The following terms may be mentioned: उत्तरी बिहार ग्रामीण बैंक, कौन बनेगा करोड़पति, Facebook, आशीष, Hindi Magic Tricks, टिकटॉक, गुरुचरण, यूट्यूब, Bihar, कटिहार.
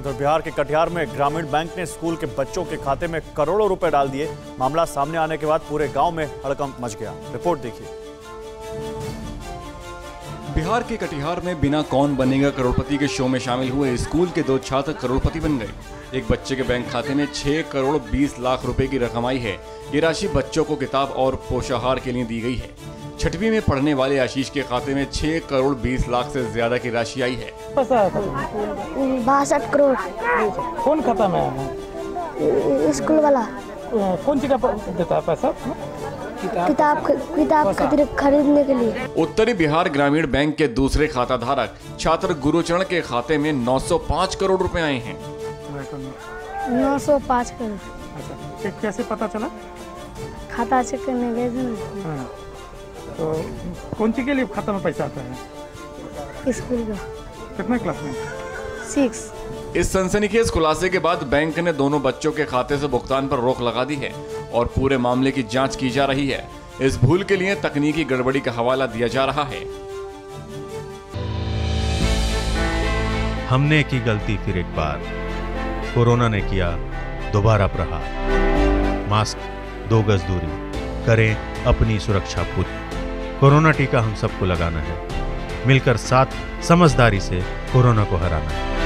उधर बिहार के कटिहार में ग्रामीण बैंक ने स्कूल के बच्चों के खाते में करोड़ों रुपए डाल दिए। मामला सामने आने के बाद पूरे गांव में हड़कंप मच गया। रिपोर्ट देखिए। बिहार के कटिहार में बिना कौन बनेगा करोड़पति के शो में शामिल हुए स्कूल के दो छात्र करोड़पति बन गए। एक बच्चे के बैंक खाते में 6 करोड़ 20 लाख रुपए की रकम आई है। ये राशि बच्चों को किताब और पोषाहार के लिए दी गई है। छठवीं में पढ़ने वाले आशीष के खाते में 6 करोड़ 20 लाख से ज्यादा की राशि आई है। 62 करोड़। कौन खाता में? स्कूल वाला। कौन चीज का देता है पैसा? किताब खरीदने के लिए। उत्तरी बिहार ग्रामीण बैंक के दूसरे खाता धारक छात्र गुरुचरण के खाते में 905 करोड़ रुपए आए हैं। 905 करोड़। कैसे पता चला? खाता चेक करने गए थे। तो कौन सी के लिए खाता में पैसा आता है? स्कूल का। कितने क्लास में? 6। इस सनसनीखेज खुलासे के बाद बैंक ने दोनों बच्चों के खाते से भुगतान पर रोक लगा दी है और पूरे मामले की जांच की जा रही है। इस भूल के लिए तकनीकी गड़बड़ी का हवाला दिया जा रहा है। हमने की गलती फिर एक बार, कोरोना ने किया दोबारा प्रहार। मास्क, 2 गज दूरी, करें अपनी सुरक्षा खुद। कोरोना टीका हम सबको लगाना है, मिलकर साथ समझदारी से कोरोना को हराना है।